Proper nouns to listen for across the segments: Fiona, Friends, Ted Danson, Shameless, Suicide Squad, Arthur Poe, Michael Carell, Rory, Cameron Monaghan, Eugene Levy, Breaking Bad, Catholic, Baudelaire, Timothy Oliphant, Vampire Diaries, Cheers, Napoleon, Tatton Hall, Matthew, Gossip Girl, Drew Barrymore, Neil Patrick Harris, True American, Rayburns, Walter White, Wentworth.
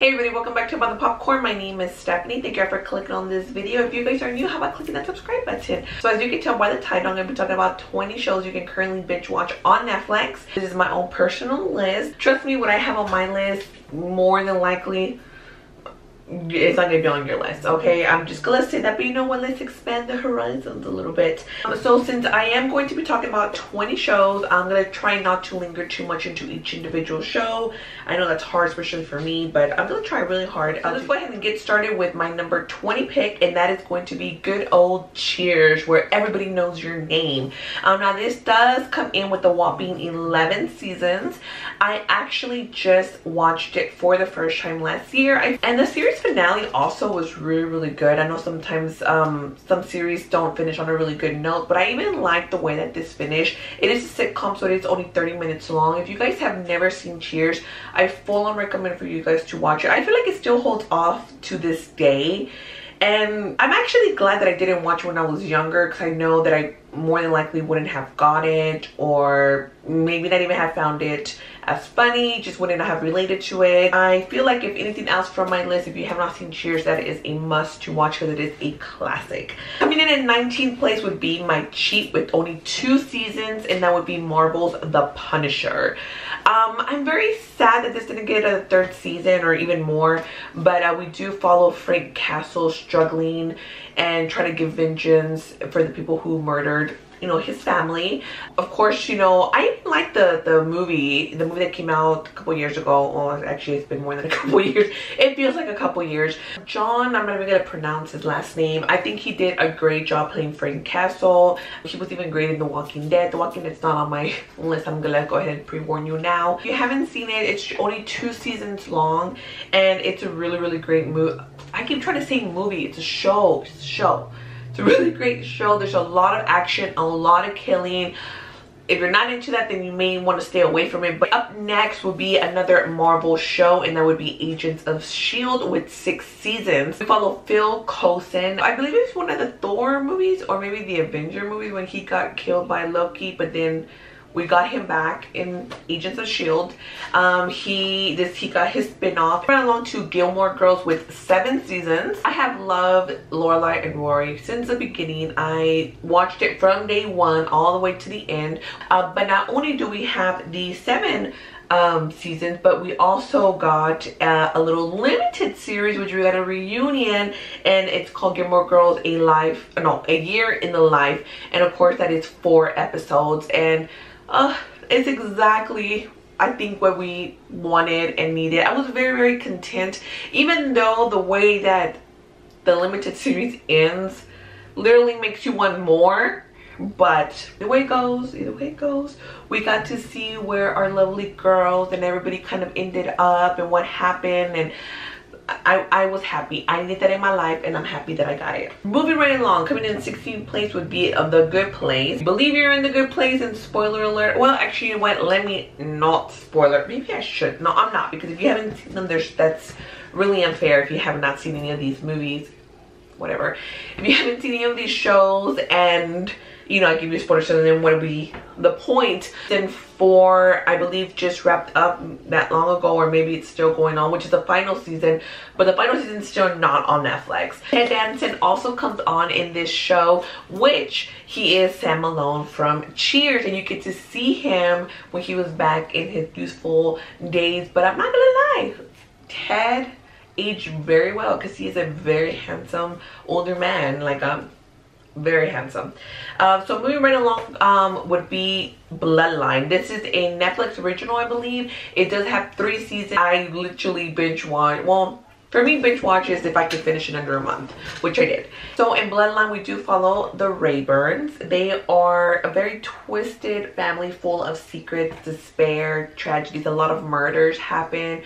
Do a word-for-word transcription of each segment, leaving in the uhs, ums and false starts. Hey everybody, welcome back to Mother Popcorn. My name is Stephanie. Thank you all for clicking on this video. If you guys are new, how about clicking that subscribe button? So as you can tell by the title, I'm going to be talking about twenty shows you can currently binge watch on Netflix. This is my own personal list. Trust me, what I have on my list, more than likely, it's not going to be on your list, okay? I'm just going to say that, but you know what? Let's expand the horizons a little bit. Um, so since I am going to be talking about twenty shows, I'm going to try not to linger too much into each individual show. I know that's hard, especially for me, but I'm going to try really hard. So let's go ahead and get started with my number twenty pick, and that is going to be good old Cheers, where everybody knows your name. Um, now, this does come in with a whopping eleven seasons. I actually just watched it for the first time last year, I, and the series finale also was really really good. I know sometimes um some series don't finish on a really good note, but I even like the way that this finished. It is a sitcom, so it's only thirty minutes long. If you guys have never seen Cheers, I full on recommend for you guys to watch it. I feel like it still holds off to this day, and I'm actually glad that I didn't watch when I was younger, because I know that I more than likely wouldn't have got it, or maybe not even have found it as funny, just wouldn't have related to it. I feel like if anything else from my list, if you have not seen Cheers, that is a must to watch because it is a classic. Coming in at nineteenth place would be my cheat with only two seasons, and that would be Marvel's The Punisher. Um, I'm very sad that this didn't get a third season or even more, but uh, we do follow Frank Castle struggling and trying to give vengeance for the people who murdered, you know, his family. Of course, you know, I like the the movie the movie that came out a couple years ago. Well, actually it's been more than a couple years, it feels like a couple years. John, I'm not even gonna pronounce his last name. I think he did a great job playing Frank Castle. He was even great in The Walking Dead. The Walking Dead's not on my list. I'm gonna go ahead and pre-warn you now. If you haven't seen it, it's only two seasons long, and it's a really really great movie. I keep trying to say movie, it's a show. It's a show It's a really great show. There's a lot of action, a lot of killing. If you're not into that, then you may want to stay away from it. But up next will be another Marvel show, and that would be Agents of S H I E L D with six seasons. We follow Phil Coulson. I believe it's one of the Thor movies, or maybe the Avenger movies, when he got killed by Loki, but then we got him back in Agents of S H I E L D. Um, he this he got his spin-off. Went along to Gilmore Girls with seven seasons. I have loved Lorelai and Rory since the beginning. I watched it from day one all the way to the end. Uh, but not only do we have the seven um seasons, but we also got uh, a little limited series, which we got a reunion, and it's called Gilmore Girls A Life no A Year in the Life, and of course that is four episodes, and Uh, it's exactly, I think, what we wanted and needed. I was very, very content, even though the way that the limited series ends literally makes you want more. But the way it goes, either way it goes, we got to see where our lovely girls and everybody kind of ended up and what happened, and I, I was happy. I needed that in my life, and I'm happy that I got it. Moving right along, coming in sixteenth place would be of The Good Place. Believe you're in The Good Place, and spoiler alert. Well, actually, you know what? Let me not spoiler. Maybe I should. No, I'm not, because if you haven't seen them, there's that's really unfair if you have not seen any of these movies. Whatever. If you haven't seen any of these shows, and you know, I give you spoilers, so then what would be the point? Then four, I believe, just wrapped up that long ago, or maybe it's still going on, which is the final season, but the final season is still not on Netflix. Ted Danson also comes on in this show, which he is Sam Malone from Cheers, and you get to see him when he was back in his youthful days. But I'm not gonna lie, Ted aged very well, because he is a very handsome older man, like um very handsome. Uh, so moving right along um, would be Bloodline. This is a Netflix original, I believe. It does have three seasons. I literally binge watch. Well, for me, binge watch is if I could finish it under a month, which I did. So in Bloodline, we do follow the Rayburns. They are a very twisted family full of secrets, despair, tragedies. A lot of murders happen.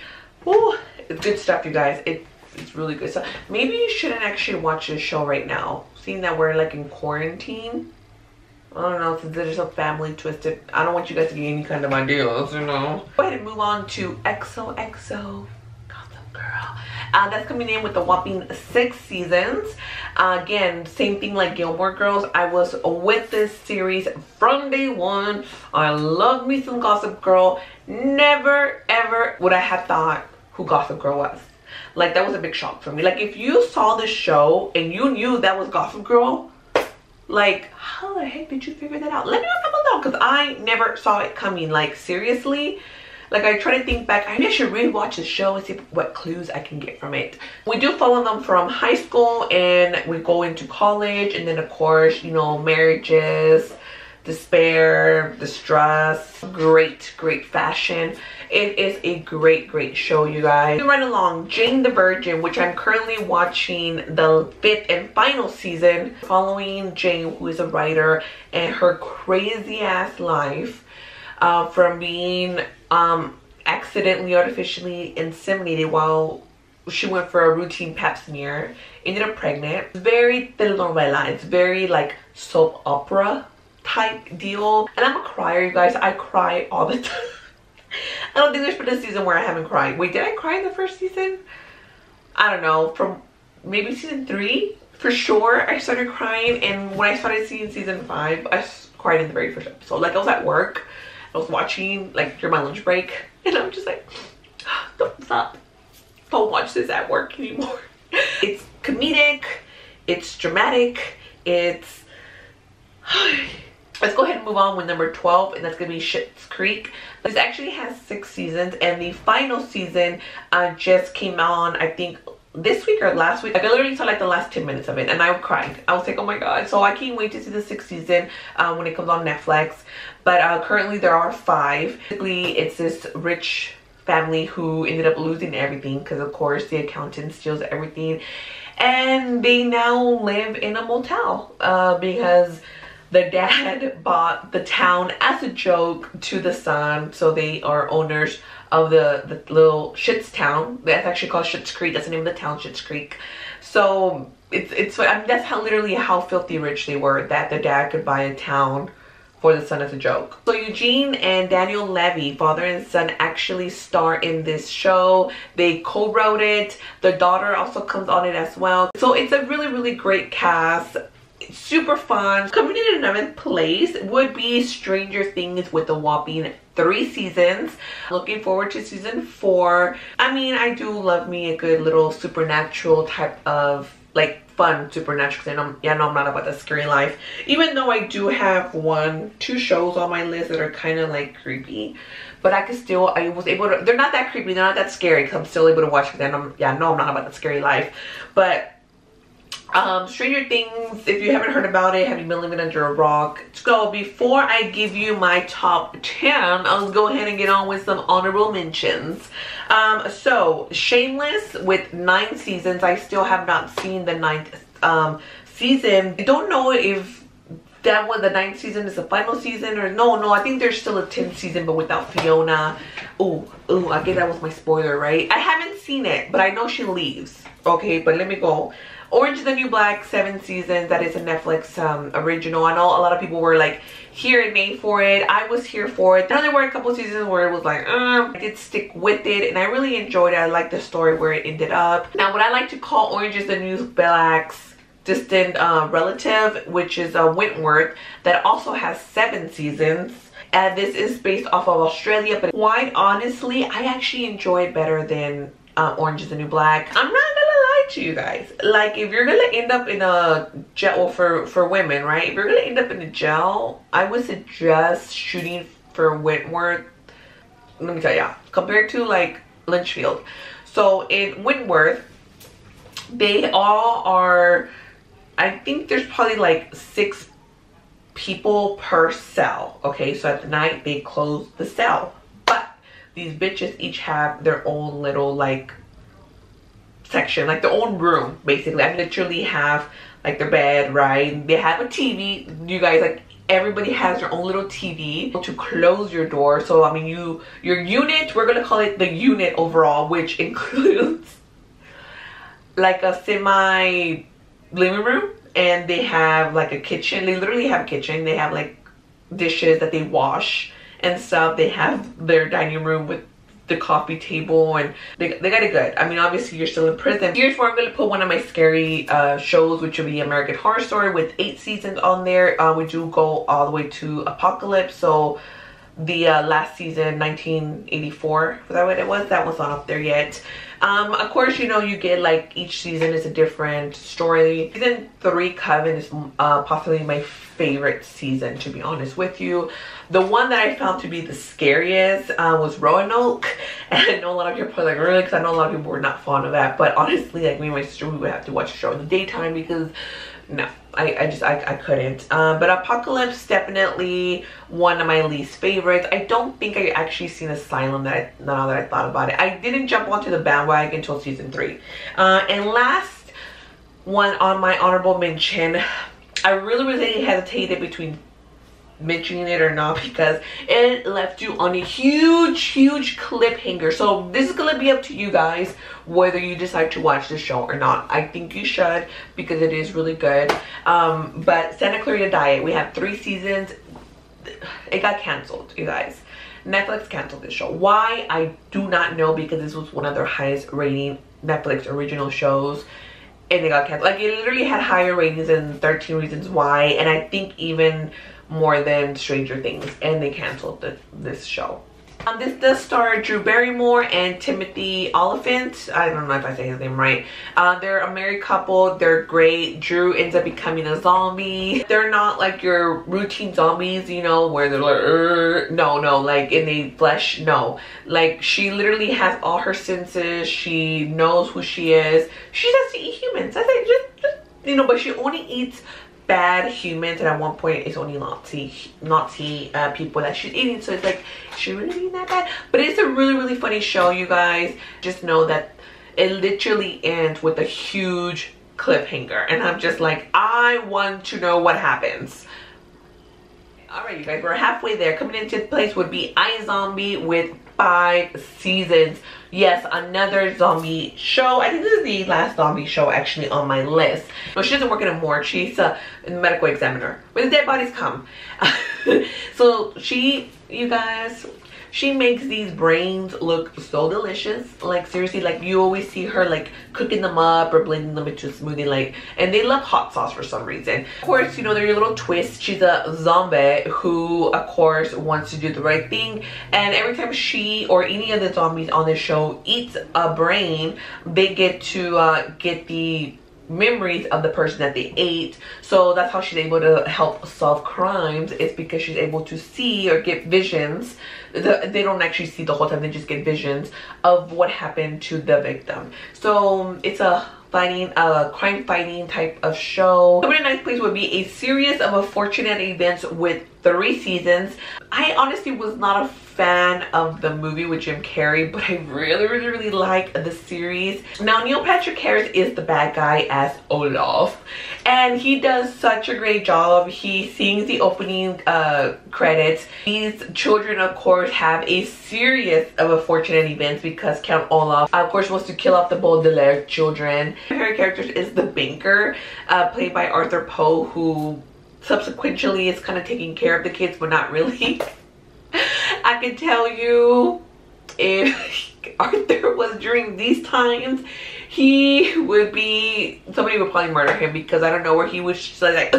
Ooh, it's good stuff, you guys. It, it's really good stuff. Maybe you shouldn't actually watch this show right now, seeing that we're like in quarantine. I don't know, since there's a family twisted, I don't want you guys to get any kind of ideas, you know. Go ahead and move on to X O X O Gossip Girl. Uh, that's coming in with a whopping six seasons. Uh, again, same thing like Gilmore Girls. I was with this series from day one. I love me some Gossip Girl. Never ever would I have thought who Gossip Girl was. Like, that was a big shock for me. Like, if you saw this show and you knew that was Gossip Girl, like, how the heck did you figure that out? Let me know down below, because I never saw it coming. Like, seriously. Like, I try to think back. I should rewatch the show and see what clues I can get from it. We do follow them from high school, and we go into college. And then, of course, you know, marriages, despair, distress. Great, great fashion. It is a great, great show, you guys. Right along, Jane the Virgin, which I'm currently watching the fifth and final season. Following Jane, who is a writer, and her crazy-ass life uh, from being... Um, accidentally artificially inseminated while she went for a routine pap smear, ended up pregnant. It's very telenovela. It's very like soap opera type deal. And I'm a crier, you guys. I cry all the time. I don't think there's been a season where I haven't cried. Wait, did I cry in the first season? I don't know. From maybe season three, for sure, I started crying. And when I started seeing season five, I cried in the very first episode. Like, I was at work. I was watching like during my lunch break, and I'm just like, don't stop, don't watch this at work anymore. It's comedic, it's dramatic, it's let's go ahead and move on with number twelve, and that's gonna be Schitt's Creek. This actually has six seasons, and the final season uh just came on, I think this week or last week. Like, I literally saw like the last ten minutes of it, and I cried. I was like, oh my god. So I can't wait to see the sixth season uh, when it comes on Netflix. But uh, currently there are five. Basically, it's this rich family who ended up losing everything because, of course, the accountant steals everything. And they now live in a motel uh, because the dad bought the town as a joke to the son. So they are owners of the, the little Schitt's town. That's actually called Schitt's Creek. That's the name of the town, Schitt's Creek. So it's, it's I mean, that's how literally how filthy rich they were, that the dad could buy a town for the son as a joke. So Eugene and Daniel Levy, father and son, actually star in this show. They co-wrote it. The daughter also comes on it as well. So it's a really, really great cast. It's super fun. Coming in at eleventh place would be Stranger Things with a whopping three seasons. Looking forward to season four. I mean, I do love me a good little supernatural type of, like, fun supernatural. Cause I know, yeah, I know I'm not about the scary life. Even though I do have one, two shows on my list that are kind of, like, creepy. But I could still, I was able to, they're not that creepy, they're not that scary. Cause I'm still able to watch them. Yeah, I know I'm not about the scary life. But... Um, Stranger Things, if you haven't heard about it, have you been living under a rock? So before I give you my top ten, I'll go ahead and get on with some honorable mentions. Um, so Shameless with nine seasons. I still have not seen the ninth um, season. I don't know if that one, the ninth season, is the final season or no, no. I think there's still a tenth season, but without Fiona. Ooh, ooh, I guess that was my spoiler, right? I haven't seen it, but I know she leaves. Okay, but let me go. Orange is the New Black, seven seasons. That is a Netflix um, original. I know a lot of people were like here and made for it. I was here for it. Now there were a couple seasons where it was like, um, I did stick with it, and I really enjoyed it. I liked the story where it ended up. Now, what I like to call Orange is the New Black's distant uh, relative, which is uh, Wentworth, that also has seven seasons. And this is based off of Australia, but quite honestly, I actually enjoy it better than uh, Orange is the New Black. I'm not to you guys, like, if you're gonna end up in a jail, well, for for women, right, if you're gonna end up in a jail, I would suggest shooting for Wentworth. Let me tell ya, compared to like Lynchfield. So in Wentworth, they all are, I think there's probably like six people per cell. Okay, so at the night they close the cell, but these bitches each have their own little like section, like their own room, basically. I literally have like their bed, right? They have a T V, you guys, like everybody has their own little T V to close your door. So I mean, you, your unit, we're gonna call it the unit overall, which includes like a semi living room, and they have like a kitchen. They literally have a kitchen. They have like dishes that they wash and stuff. They have their dining room with the coffee table, and they, they got it good. I mean, obviously you're still in prison. Here's where I'm gonna put one of my scary uh shows, which would be American Horror Story with eight seasons on there. Uh we do go all the way to Apocalypse, so the uh last season, nineteen eighty-four, was that what it was? That one's not up there yet. Um, of course, you know, you get like each season is a different story. Season three, Coven, is uh, possibly my favorite season, to be honest with you. The one that I found to be the scariest uh, was Roanoke. And I know a lot of people are like, really? Because I know a lot of people were not fond of that. But honestly, like me and my sister, we would have to watch the show in the daytime because no, I, I just, I, I couldn't. Uh, but Apocalypse, definitely one of my least favorites. I don't think I actually seen Asylum that I, now that I thought about it. I didn't jump onto the bandwagon until season three. Uh, and last one on my honorable mention, I really, really hesitated between mentioning it or not because it left you on a huge huge cliffhanger. So this is gonna be up to you guys whether you decide to watch the show or not. I think you should because it is really good. Um but Santa Clarita Diet, we have three seasons. It got canceled, you guys. Netflix canceled this show. Why, I do not know, because this was one of their highest rating Netflix original shows. And they got canceled. Like, it literally had higher ratings than thirteen Reasons Why, and I think even more than Stranger Things, and they canceled the, this show. Um, this does star Drew Barrymore and Timothy Oliphant. I don't know if I say his name right. Uh, they're a married couple. They're great. Drew ends up becoming a zombie. They're not like your routine zombies, you know, where they're like, Urgh. no, no, like in the flesh, no. Like, she literally has all her senses. She knows who she is. She has to eat humans. I think just, just, you know, but she only eats bad humans, and at one point it's only Nazi Nazi uh, people that she's eating. So it's like, is she really eating that bad? But it's a really really funny show, you guys. Just know that it literally ends with a huge cliffhanger, and I'm just like, I want to know what happens. Alright you guys, we're halfway there. Coming into the place would be iZombie with five seasons. Yes, another zombie show. I think this is the last zombie show actually on my list. No, she doesn't work anymore. She's a medical examiner. Where the dead bodies come. So she, you guys, she makes these brains look so delicious. Like, seriously, like, you always see her, like, cooking them up or blending them into a smoothie, like, and they love hot sauce for some reason. Of course, you know, they're your little twist. She's a zombie who, of course, wants to do the right thing. And every time she or any of the zombies on this show eats a brain, they get to uh, get the memories of the person that they ate. So that's how she's able to help solve crimes. It's because she's able to see or get visions. The, they don't actually see the whole time, they just get visions of what happened to the victim. So it's a fighting, a crime fighting type of show. Coming in ninth place would be A Series of Unfortunate Events with three seasons. I honestly was not a fan of the movie with Jim Carrey, but I really really really like the series. Now, Neil Patrick Harris is the bad guy as Olaf, and he does such a great job. He sings the opening uh credits. These children, of course, have a series of unfortunate events because Count Olaf, of course, wants to kill off the Baudelaire children. Her character is the banker, uh played by Arthur Poe, who subsequently is kind of taking care of the kids, but not really. I can tell you, if Arthur was during these times, he would be, somebody would probably murder him, because I don't know, where he was just like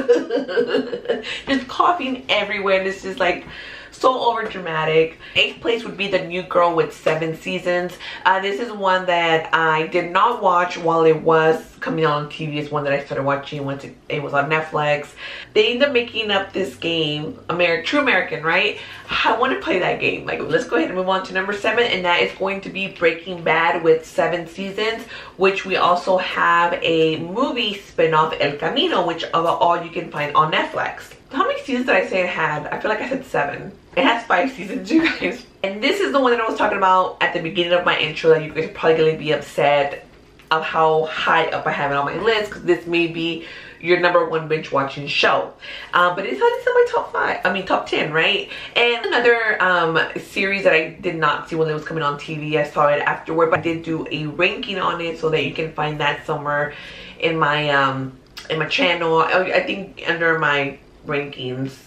just coughing everywhere, and it's just like so over dramatic. Eighth place would be The New Girl with seven seasons. Uh, this is one that I did not watch while it was coming on T V. It's one that I started watching once it, it was on Netflix. They end up making up this game, Ameri True American, right? I want to play that game. Like, let's go ahead and move on to number seven, and that is going to be Breaking Bad with seven seasons, which we also have a movie spinoff, El Camino, which of all you can find on Netflix. How many seasons did I say it had? I feel like I said seven. It has five seasons, you guys. And this is the one that I was talking about at the beginning of my intro that you guys are probably going to be upset of how high up I have it on my list, because this may be your number one binge watching show. Um, but it's how it's in my top five. I mean, top ten, right? And another um, series that I did not see when it was coming on T V. I saw it afterward, but I did do a ranking on it so that you can find that somewhere in my, um, in my channel. I, I think under my rankings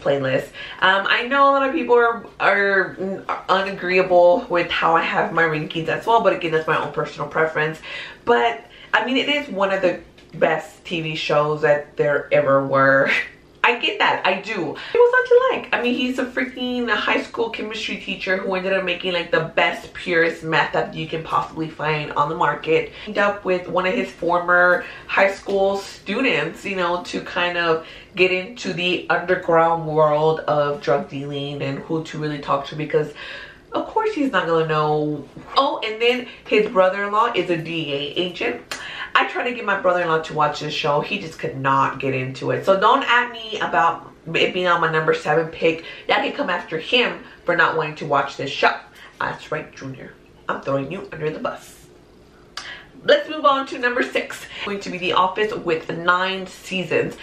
playlist. um I know a lot of people are, are unagreeable with how I have my rankings as well, but again, that's my own personal preference. But I mean, it is one of the best T V shows that there ever were. I get that, I do. What's not to like? I mean, he's a freaking high school chemistry teacher who ended up making like the best, purest meth that you can possibly find on the market. He ended up with one of his former high school students, you know, to kind of get into the underground world of drug dealing and who to really talk to, because of course he's not gonna know. Oh, and then his brother-in-law is a D E A agent. I tried to get my brother-in-law to watch this show. He just could not get into it. So don't at me about it being on my number seven pick. Y'all can come after him for not wanting to watch this show. That's right, Junior. I'm throwing you under the bus. Let's move on to number six. It's going to be The Office with nine seasons.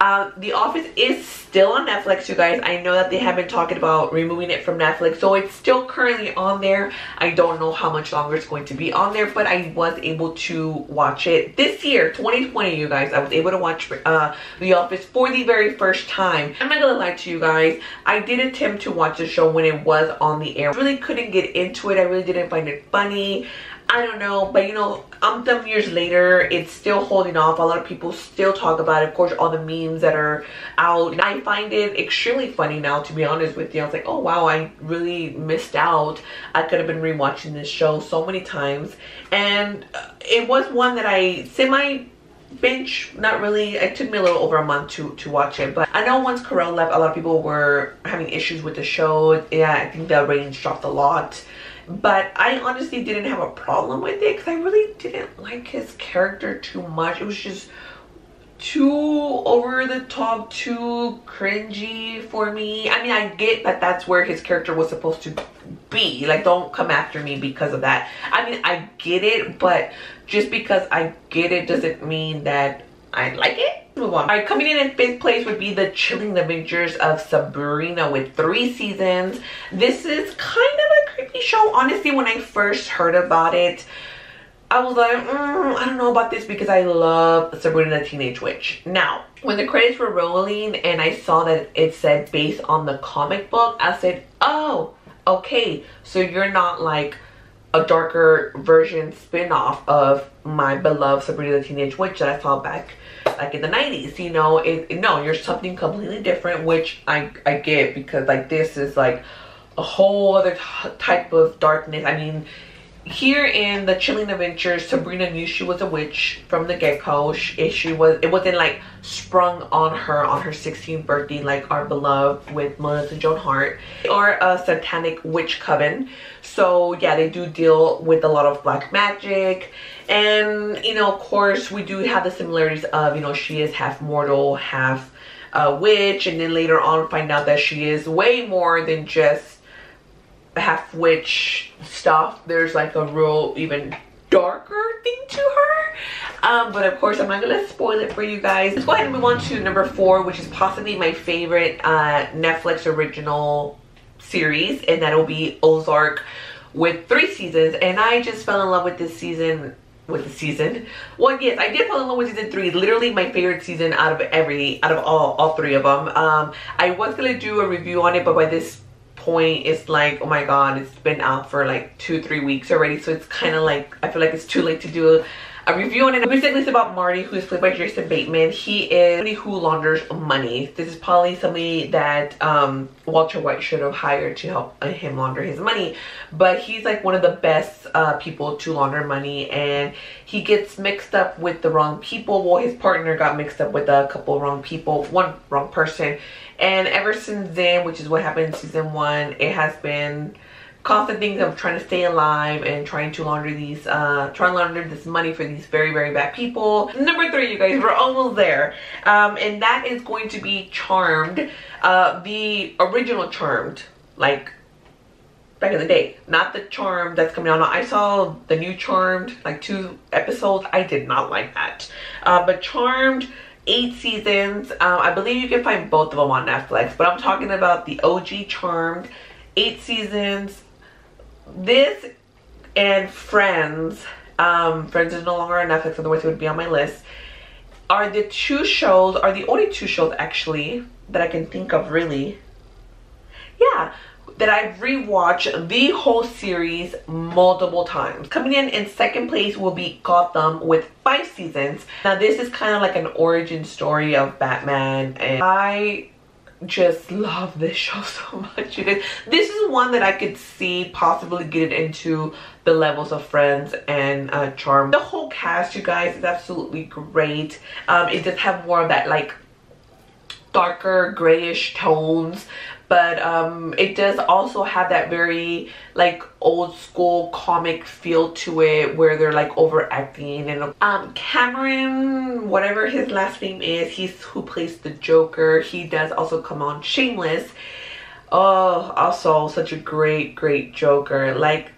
Uh, The Office is still on Netflix, you guys. I know that they have been talking about removing it from Netflix, so it's still currently on there. I don't know how much longer it's going to be on there, but I was able to watch it this year, twenty twenty, you guys. I was able to watch uh, The Office for the very first time. I'm not gonna lie to you guys, I did attempt to watch the show when it was on the air. I really couldn't get into it. I really didn't find it funny. I don't know, but you know, um, some years later, it's still holding off. A lot of people still talk about it. Of course, all the memes that are out. I find it extremely funny now, to be honest with you. I was like, oh wow, I really missed out. I could have been rewatching this show so many times. And it was one that I semi binge, not really. It took me a little over a month to to watch it, but I know once Carell left, a lot of people were having issues with the show. Yeah, I think the ratings dropped a lot. But I honestly didn't have a problem with it because I really didn't like his character too much. It was just too over the top, too cringy for me. I mean, I get that that's where his character was supposed to be. Like, don't come after me because of that. I mean, I get it, but just because I get it doesn't mean that I like it. Move on. All right, coming in in fifth place would be The Chilling Adventures of Sabrina with three seasons. This is kind of a creepy show. Honestly, when I first heard about it, I was like, mm, I don't know about this because I love Sabrina the Teenage Witch. Now, when the credits were rolling and I saw that it said based on the comic book, I said, oh, okay, so you're not like a darker version spin-off of my beloved Sabrina the Teenage Witch that I saw back like in the nineties, you know. It, no, you're something completely different, which I, I get, because like this is like a whole other t type of darkness. I mean, here in The Chilling Adventures, Sabrina knew she was a witch from the get-go. She, she was, it wasn't like sprung on her on her sixteenth birthday like our beloved with Melissa Joan Hart. They are a satanic witch coven, so yeah, they do deal with a lot of black magic. And you know, of course, we do have the similarities of, you know, she is half mortal, half uh, witch, and then later on find out that she is way more than just half witch stuff. There's like a real even darker thing to her, um but of course I'm not gonna spoil it for you guys. Let's go ahead and move on to number four, which is possibly my favorite uh Netflix original series, and that'll be Ozark with three seasons. And I just fell in love with this season with the season well yes I did fall in love with season three. Literally my favorite season out of every out of all all three of them. um I was gonna do a review on it, but by this point, it's like, oh my god, it's been out for like two three weeks already, so it's kind of like I feel like it's too late to do a, a review on it. Basically, it's about Marty, who is played by Jason Bateman. He is somebody who launders money. This is probably somebody that um Walter White should have hired to help him launder his money, but he's like one of the best uh people to launder money, and he gets mixed up with the wrong people. Well, his partner got mixed up with a couple wrong people, one wrong person. And ever since then, which is what happened in season one, it has been constant things of trying to stay alive and trying to launder these, uh, trying to launder this money for these very, very bad people. Number three, you guys, we're almost there. Um, and that is going to be Charmed, uh, the original Charmed, like back in the day, not the Charmed that's coming out. I saw the new Charmed, like two episodes. I did not like that. Uh, but Charmed, eight seasons. um, I believe you can find both of them on Netflix, but I'm talking about the O G Charmed, eight seasons. This and Friends, um, Friends is no longer on Netflix, otherwise it would be on my list, are the two shows, are the only two shows actually that I can think of really, yeah, that I've rewatched the whole series multiple times. Coming in in second place will be Gotham with five seasons. Now this is kind of like an origin story of Batman, and I just love this show so much, you guys. This is one that I could see possibly get into the levels of Friends and uh, Charmed. The whole cast, you guys, is absolutely great. Um, it does have more of that like darker grayish tones, but um, it does also have that very like old school comic feel to it where they're like overacting. And um, Cameron, whatever his last name is, he's who plays the Joker. He does also come on Shameless. Oh, also such a great, great Joker. Like,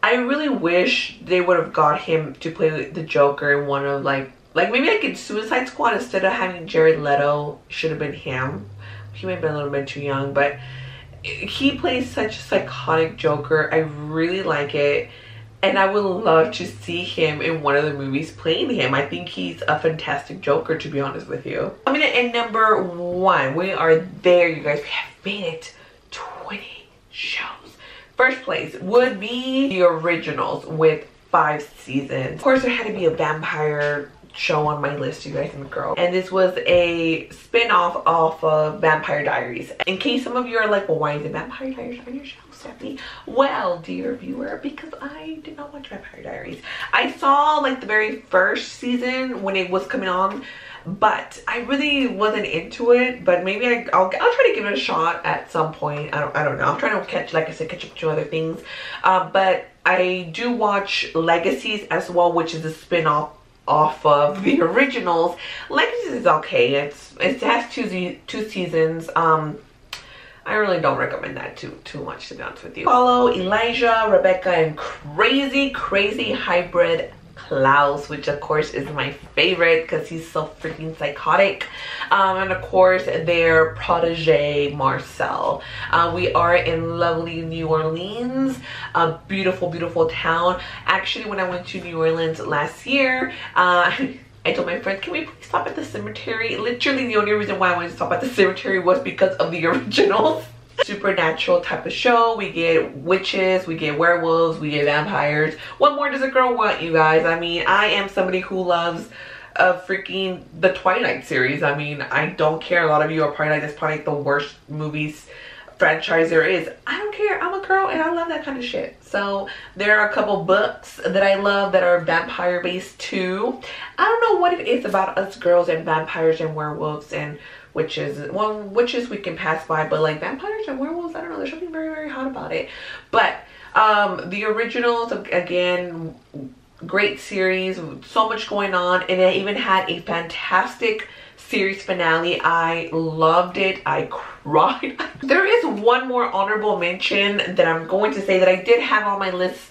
I really wish they would have got him to play the Joker in one of like, like maybe like in Suicide Squad, instead of having Jared Leto, should have been him. He may have been a little bit too young, but he plays such a psychotic Joker. I really like it, and I would love to see him in one of the movies playing him. I think he's a fantastic Joker, to be honest with you. I'm gonna end number one. We are there, you guys. We have made it twenty shows. First place would be The Originals with five seasons. Of course, there had to be a vampire show on my list, you guys, and the girl. And this was a spin-off off of Vampire Diaries. In case some of you are like, well, why is it Vampire Diaries on your show, Stephanie? Well, dear viewer, because I did not watch Vampire Diaries. I saw like the very first season when it was coming on, but I really wasn't into it. But maybe I, I'll, I'll try to give it a shot at some point. I don't, I don't know. I'm trying to catch, like I said, catch up to other things. Uh, but I do watch Legacies as well, which is a spin-off off of The Originals. Legacies is okay. It's it has two two seasons. Um, I really don't recommend that too too much, to be honest with you. Follow Elijah, Rebecca, and crazy crazy hybrid Klaus, which of course is my favorite because he's so freaking psychotic. Um, and of course their protege Marcel. Uh, we are in lovely New Orleans, a beautiful, beautiful town. Actually, when I went to New Orleans last year, uh, I told my friend, can we please stop at the cemetery? Literally the only reason why I wanted to stop at the cemetery was because of The Originals. Supernatural type of show. We get witches, we get werewolves, we get vampires. What more does a girl want, you guys? I mean, I am somebody who loves uh, freaking the Twilight series. I mean, I don't care. A lot of you are probably like, that's probably like the worst movies franchise there is. I don't care. I'm a girl and I love that kind of shit. So there are a couple books that I love that are vampire based too. I don't know what it is about us girls and vampires and werewolves and witches. Well, witches we can pass by, but like vampires and werewolves, I don't know, there's something very, very hot about it. But um, The Originals, again, great series, so much going on, and it even had a fantastic series finale. I loved it. I cried. There is one more honorable mention that I'm going to say that I did have on my list,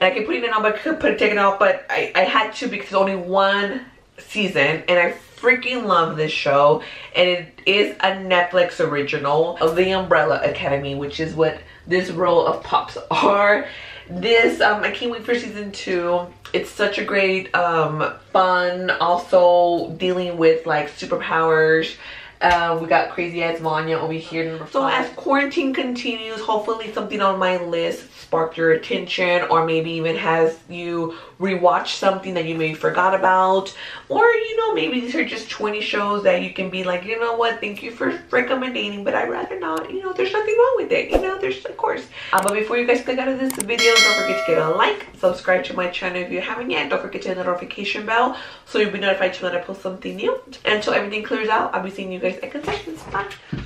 and I could put it in, but I could put it taken off, but I, I had to because only one season, and I freaking love this show, and it is a Netflix original of the Umbrella Academy, which is what this row of pops are. This um I can't wait for season two. It's such a great um fun, also dealing with like superpowers. Uh, we got crazy ass Vanya over here, number five. So as quarantine continues, hopefully something on my list sparked your attention, or maybe even has you rewatch something that you maybe forgot about, or you know, maybe these are just twenty shows that you can be like, you know what, thank you for recommending, but I'd rather not. You know, there's nothing wrong with it. You know, there's of course. Uh, but before you guys click out of this video, don't forget to get a like, subscribe to my channel if you haven't yet. Don't forget to hit the notification bell so you'll be notified when I post something new. And until everything clears out, I'll be seeing you guys. Concessions. Bye.